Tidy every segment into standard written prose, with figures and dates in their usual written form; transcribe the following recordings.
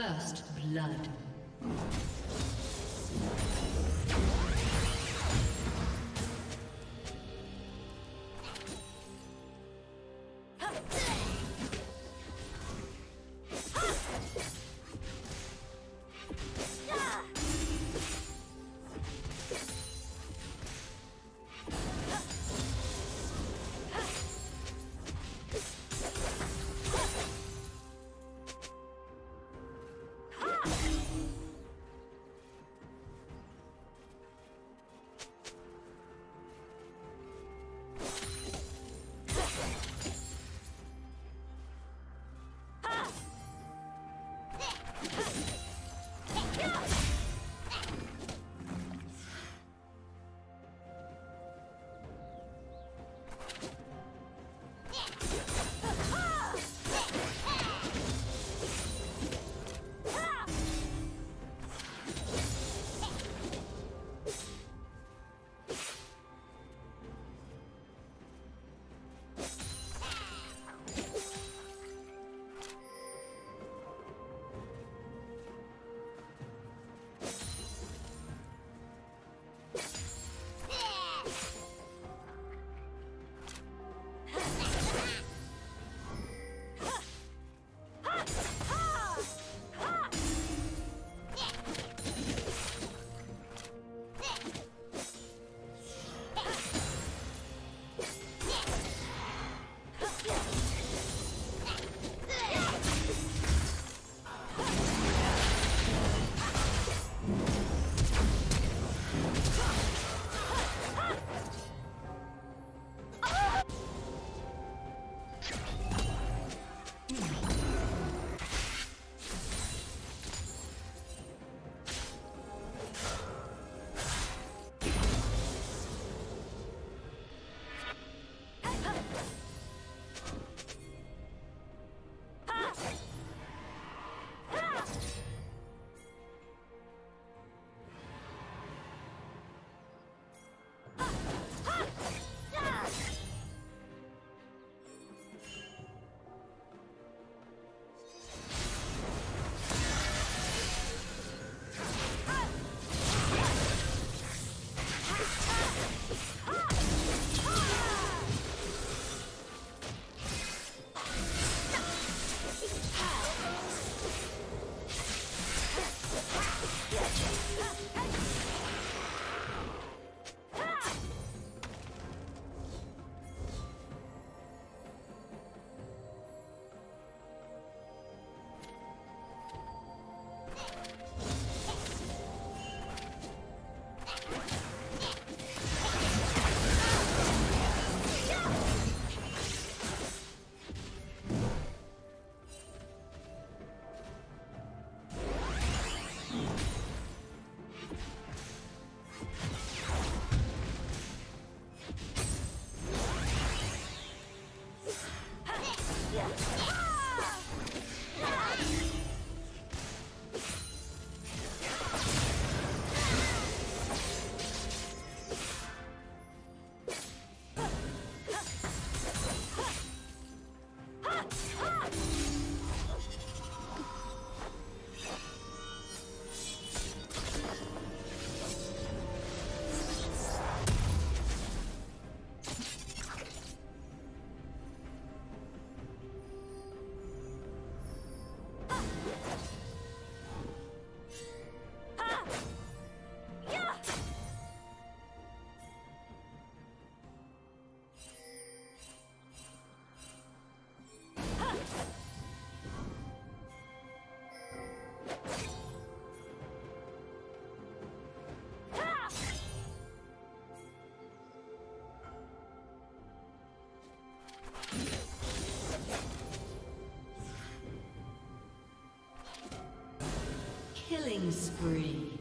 First blood. Killing spree.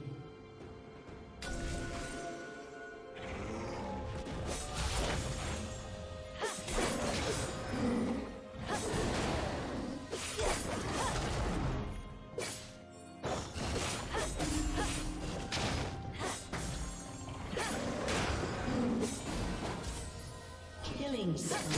Killing spree.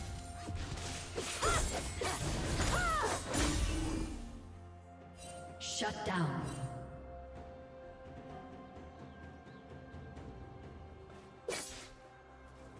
Rampage. Shut down.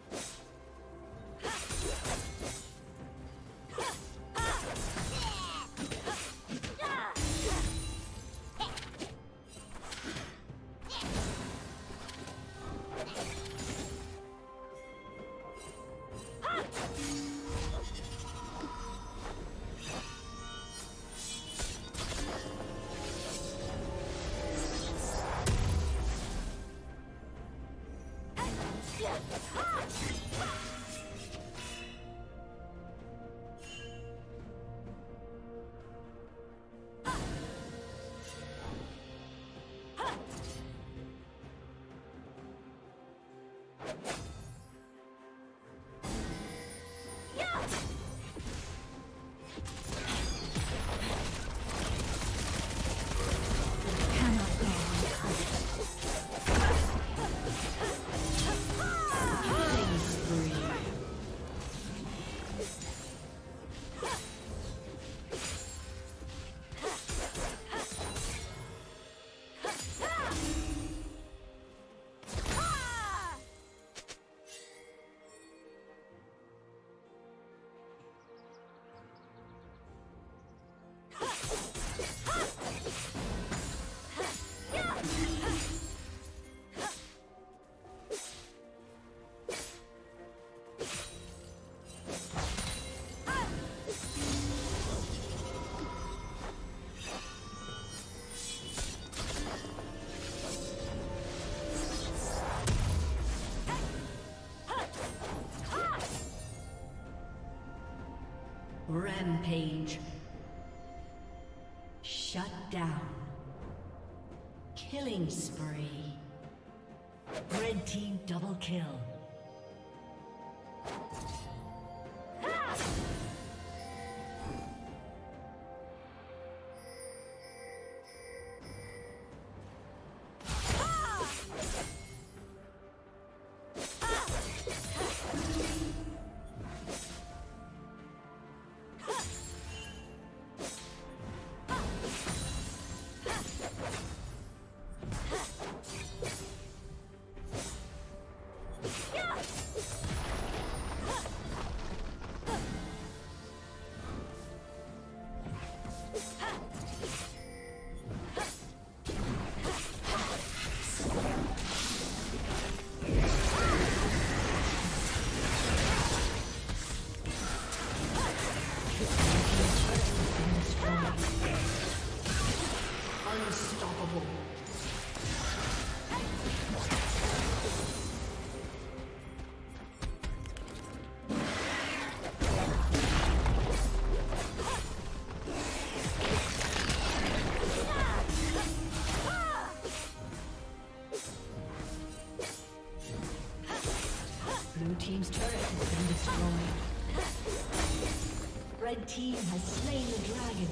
Rampage. Shut down. Killing spree. Red team double kill. Team's turret has been destroyed. Red team has slain the dragon.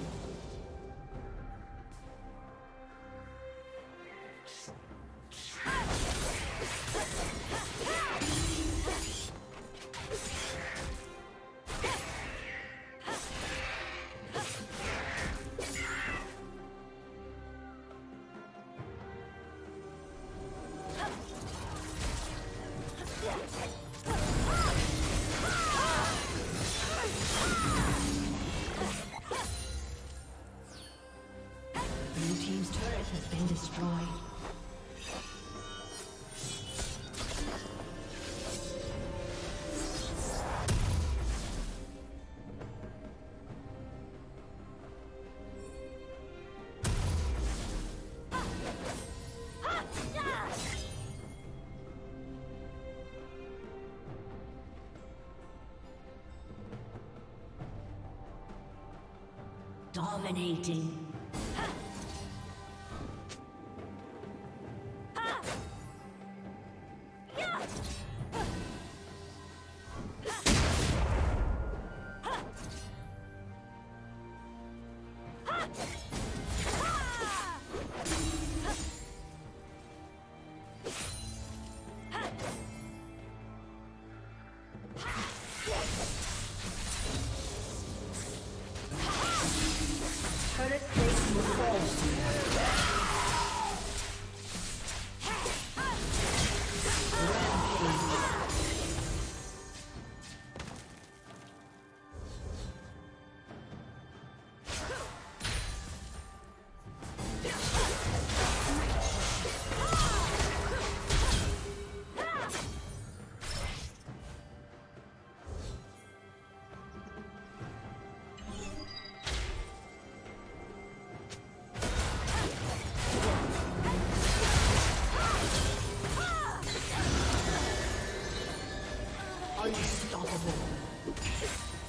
Dominating. Unstoppable.